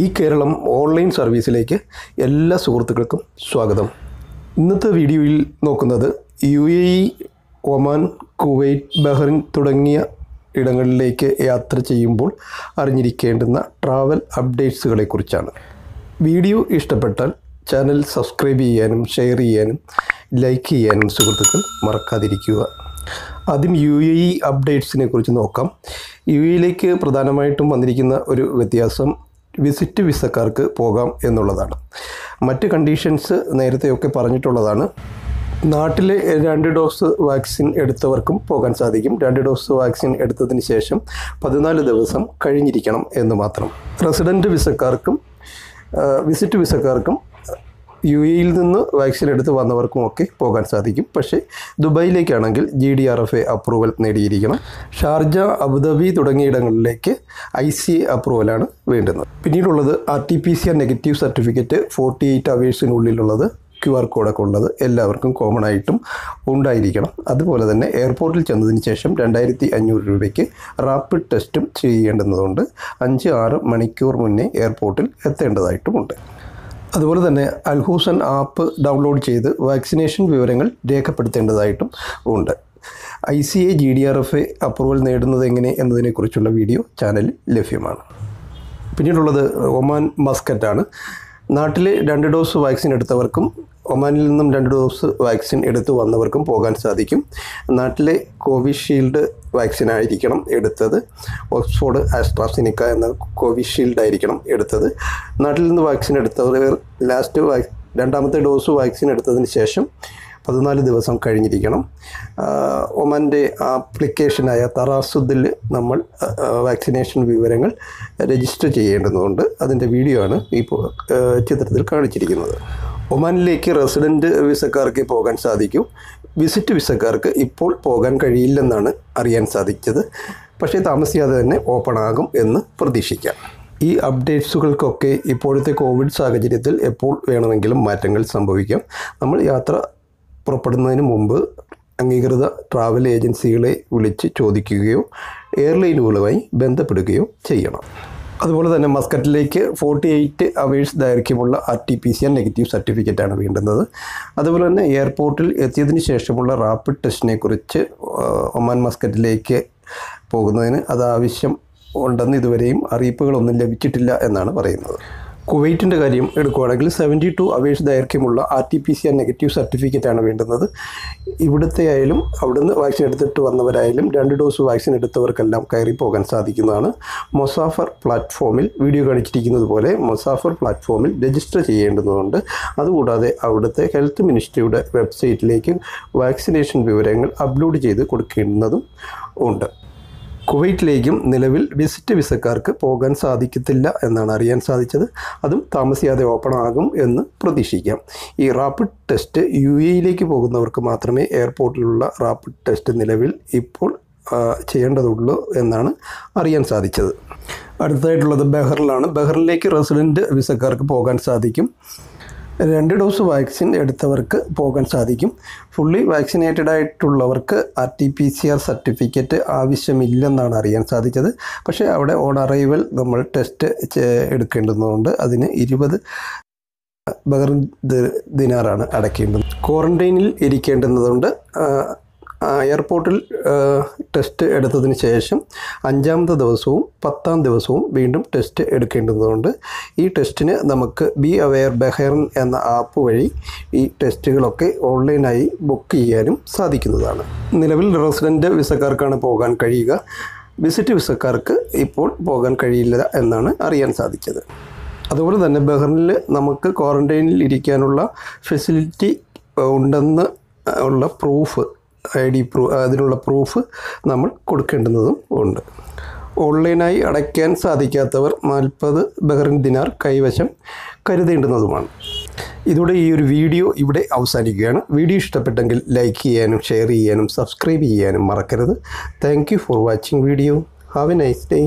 ഈ കേരളം ഓൺലൈൻ സർവീസിലേക്ക് എല്ലാ സുഹൃത്തുക്കൾക്കും സ്വാഗതം. ഇന്നത്തെ വീഡിയോയിൽ നോക്കുന്നത് UAE, ഒമാൻ, കുവൈറ്റ്, ബഹ്റിൻ തുടങ്ങിയ ഇടങ്ങളിലേക്ക് യാത്ര ചെയ്യുമ്പോൾ അറിഞ്ഞിരിക്കേണ്ടുന്ന ട്രാവൽ അപ്ഡേറ്റ്സുകളെ കുറിച്ചാണ്. വീഡിയോ ഇഷ്ടപ്പെട്ടാൽ ചാനൽ സബ്സ്ക്രൈബ് ചെയ്യാനും ഷെയർ ചെയ്യാനും ലൈക്ക് ചെയ്യാനും സുഹൃത്തുക്കൾ മറക്കാതിരിക്കുക. ആദ്യം UAE അപ്ഡേറ്റ്സിനെ കുറിച്ച് നോക്കാം. UAEയിലേക്ക് പ്രധാനമായിട്ടും വന്നിരിക്കുന്ന ഒരു വ്യത്യാസം വിസിറ്റ് വിസക്കാർക്ക് പോകാം എന്നുള്ളതാണ്. മറ്റ് കണ്ടീഷൻസ് നേരത്തെയൊക്കെ പറഞ്ഞിട്ടുള്ളതാണ്. നാട്ടിലെ 2 ഡോസ് വാക്സിൻ എടുത്തവർക്കും പോകാൻ സാധിക്കും. 2 ഡോസ് വാക്സിൻ എടുത്തതിന് ശേഷം 14 ദിവസം കഴിഞ്ഞിരിക്കണം എന്ന് മാത്രം. റെസിഡൻറ്റ് വിസക്കാർക്കും വിസിറ്റ് വിസക്കാർക്കും UAEയിൽ നിന്ന് വാക്സിൻ എടുത്ത് വന്നവർക്കുമൊക്കെ പോകാൻ സാധിക്കും. പക്ഷേ ദുബായിലേക്കാണെങ്കിൽ GDRFA അപ്രൂവൽ നേടിയിരിക്കണം. ഷാർജ, അബുദാബി തുടങ്ങിയ ഇടങ്ങളിലേക്ക് ICA അപ്രൂവലാണ് വേണ്ടുന്നത്. പിന്നീടുള്ളത് RT-PCR നെഗറ്റീവ് സർട്ടിഫിക്കറ്റ് 48 ഹവേഴ്സിനുള്ളിലുള്ളത് QR കോഡൊക്കെ ഉള്ളത് എല്ലാവർക്കും കോമൺ ആയിട്ടും ഉണ്ടായിരിക്കണം. അതുപോലെ തന്നെ എയർപോർട്ടിൽ ചെന്നതിന് ശേഷം 2500 രൂപയ്ക്ക് റാപ്പിഡ് ടെസ്റ്റും ചെയ്യേണ്ടതുണ്ട്. 5-6 മണിക്കൂർ മുന്നേ എയർപോർട്ടിൽ എത്തേണ്ടതായിട്ടുമുണ്ട്. അതുപോലെ തന്നെ അൽഹൂസൻ ആപ്പ് ഡൗൺലോഡ് ചെയ്ത് വാക്സിനേഷൻ വിവരങ്ങൾ രേഖപ്പെടുത്തേണ്ടതായിട്ടും ഉണ്ട്. ICA GDRFA അപ്രൂവൽ നേടുന്നത് എങ്ങനെ എന്നതിനെക്കുറിച്ചുള്ള വീഡിയോ ചാനലിൽ ലഭ്യമാണ്. പിന്നീടുള്ളത് ഒമാൻ മസ്കറ്റാണ്. നാട്ടിലെ 2 ഡോസ് വാക്സിൻ എടുത്തവർക്കും ഒമാനിൽ നിന്നും 2 ഡോസ് വാക്സിൻ എടുത്ത് വന്നവർക്കും പോകാൻ സാധിക്കും. നാട്ടിലെ കോവിഷീൽഡ് വാക്സിനായിരിക്കണം എടുത്തത്. ഓക്സ്ഫോർഡ് ആസ്ട്രാസെനിക്ക എന്ന കോവിഷീൽഡ് ആയിരിക്കണം എടുത്തത്. നാട്ടിൽ നിന്ന് വാക്സിൻ എടുത്തവർ ലാസ്റ്റ് രണ്ടാമത്തെ ഡോസ് വാക്സിൻ എടുത്തതിന് ശേഷം 14 ദിവസം കഴിഞ്ഞിരിക്കണം. ഒമാൻ്റെ ആപ്ലിക്കേഷനായ തറാസുദിൽ നമ്മൾ വാക്സിനേഷൻ വിവരങ്ങൾ രജിസ്റ്റർ ചെയ്യേണ്ടതുണ്ട്. അതിൻ്റെ വീഡിയോ ആണ് ഇപ്പോൾ ചിത്രത്തിൽ കാണിച്ചിരിക്കുന്നത്. ഒമാനിലേക്ക് റെസിഡൻറ്റ് വിസക്കാർക്ക് പോകാൻ സാധിക്കും. വിസിറ്റ് വിസക്കാർക്ക് ഇപ്പോൾ പോകാൻ കഴിയില്ലെന്നാണ് അറിയാൻ സാധിച്ചത്. പക്ഷേ താമസിയാതെ തന്നെ ഓപ്പൺ ആകും എന്ന് പ്രതീക്ഷിക്കാം. ഈ അപ്ഡേറ്റ്സുകൾക്കൊക്കെ ഇപ്പോഴത്തെ കോവിഡ് സാഹചര്യത്തിൽ എപ്പോൾ വേണമെങ്കിലും മാറ്റങ്ങൾ സംഭവിക്കാം. നമ്മൾ യാത്ര പുറപ്പെടുന്നതിന് മുമ്പ് അംഗീകൃത ട്രാവൽ ഏജൻസികളെ വിളിച്ച് ചോദിക്കുകയോ എയർലൈനുകളുമായി ബന്ധപ്പെടുകയോ ചെയ്യണം. അതുപോലെ തന്നെ മസ്കറ്റിലേക്ക് 48 ഹവേഴ്സ് ദൈർഘ്യമുള്ള RT-PCR നെഗറ്റീവ് സർട്ടിഫിക്കറ്റാണ് വേണ്ടുന്നത്. അതുപോലെ തന്നെ എയർപോർട്ടിൽ എത്തിയതിന് ശേഷമുള്ള റാപ്പിഡ് ടെസ്റ്റിനെ കുറിച്ച് ഒമാൻ മസ്കറ്റിലേക്ക് പോകുന്നതിന് അതാവശ്യം ഉണ്ടെന്ന് ഇതുവരെയും അറിയിപ്പുകളൊന്നും ലഭിച്ചിട്ടില്ല എന്നാണ് പറയുന്നത്. കുവൈറ്റിൻ്റെ കാര്യം എടുക്കുകയാണെങ്കിൽ 72 ഹവേഴ്സ് ദൈർഘ്യമുള്ള RT-PCR നെഗറ്റീവ് സർട്ടിഫിക്കറ്റാണ് വേണ്ടുന്നത്. ഇവിടുത്തെ ആയാലും അവിടുന്ന് വാക്സിൻ എടുത്തിട്ട് വന്നവരായാലും 2 ഡോസ് വാക്സിൻ എടുത്തവർക്കെല്ലാം കയറി പോകാൻ സാധിക്കുന്നതാണ്. മൊസാഫർ പ്ലാറ്റ്ഫോമിൽ വീഡിയോ കാണിച്ചിരിക്കുന്നത് പോലെ മൊസാഫർ പ്ലാറ്റ്ഫോമിൽ രജിസ്റ്റർ ചെയ്യേണ്ടതുണ്ട്. അതുകൂടാതെ അവിടുത്തെ ഹെൽത്ത് മിനിസ്ട്രിയുടെ വെബ്സൈറ്റിലേക്ക് വാക്സിനേഷൻ വിവരങ്ങൾ അപ്ലോഡ് ചെയ്ത് കൊടുക്കേണ്ടതും ഉണ്ട്. കുവൈറ്റിലേക്കും നിലവിൽ വിസിറ്റ് വിസക്കാർക്ക് പോകാൻ സാധിക്കത്തില്ല എന്നാണ് അറിയാൻ സാധിച്ചത്. അതും താമസിയാതെ ഓപ്പൺ ആകും എന്ന് പ്രതീക്ഷിക്കാം. ഈ റാപ്പിഡ് ടെസ്റ്റ് UAEയിലേക്ക് പോകുന്നവർക്ക് മാത്രമേ എയർപോർട്ടിലുള്ള റാപ്പിഡ് ടെസ്റ്റ് നിലവിൽ ഇപ്പോൾ ചെയ്യേണ്ടതുള്ളൂ എന്നാണ് അറിയാൻ സാധിച്ചത്. അടുത്തതായിട്ടുള്ളത് ബഹ്റിലാണ്. ബഹ്റിനിലേക്ക് റെസിഡൻറ്റ് വിസക്കാർക്ക് പോകാൻ സാധിക്കും. 2 ഡോസ് വാക്സിൻ എടുത്തവർക്ക് പോകാൻ സാധിക്കും. ഫുള്ളി വാക്സിനേറ്റഡ് ആയിട്ടുള്ളവർക്ക് RT-PCR സർട്ടിഫിക്കറ്റ് ആവശ്യമില്ലെന്നാണ് അറിയാൻ സാധിച്ചത്. പക്ഷേ അവിടെ ഓൺ അറൈവൽ നമ്മൾ ടെസ്റ്റ് എടുക്കേണ്ടതുകൊണ്ട് അതിന് 20 ബഹ്റിൻ ദിനാറാണ് അടയ്ക്കേണ്ടത്. ക്വാറന്റൈനിൽ ഇരിക്കേണ്ടതുണ്ട്. എയർപോർട്ടിൽ ടെസ്റ്റ് എടുത്തതിന് ശേഷം 5-ാമത്തെ ദിവസവും 10-ാം ദിവസവും വീണ്ടും ടെസ്റ്റ് എടുക്കേണ്ടതുണ്ട്. ഈ ടെസ്റ്റിന് നമുക്ക് ബി അവെയർ ബഹ്റിൻ എന്ന ആപ്പ് വഴി ഈ ടെസ്റ്റുകളൊക്കെ ഓൺലൈനായി ബുക്ക് ചെയ്യാനും സാധിക്കുന്നതാണ്. നിലവിൽ റെസിഡൻറ്റ് വിസക്കാർക്കാണ് പോകാൻ കഴിയുക. വിസിറ്റ് വിസക്കാർക്ക് ഇപ്പോൾ പോകാൻ കഴിയില്ല എന്നാണ് അറിയാൻ സാധിച്ചത്. അതുപോലെ തന്നെ ബഹ്റിനിൽ നമുക്ക് ക്വാറന്റൈനിൽ ഇരിക്കാനുള്ള ഫെസിലിറ്റി ഉണ്ടെന്ന് ഉള്ള പ്രൂഫ് അതിനുള്ള പ്രൂഫ് നമ്മൾ കൊടുക്കേണ്ടതും ഉണ്ട്. ഓൺലൈനായി അടയ്ക്കാൻ സാധിക്കാത്തവർ 40 ബഹ്റിൻ ദിനാർ കൈവശം കരുതേണ്ടുന്നതുമാണ്. ഇതോടെ ഈ ഒരു വീഡിയോ ഇവിടെ അവസാനിക്കുകയാണ്. വീഡിയോ ഇഷ്ടപ്പെട്ടെങ്കിൽ ലൈക്ക് ചെയ്യാനും ഷെയർ ചെയ്യാനും സബ്സ്ക്രൈബ് ചെയ്യാനും മറക്കരുത്. Thank you for watching video. Have a nice day.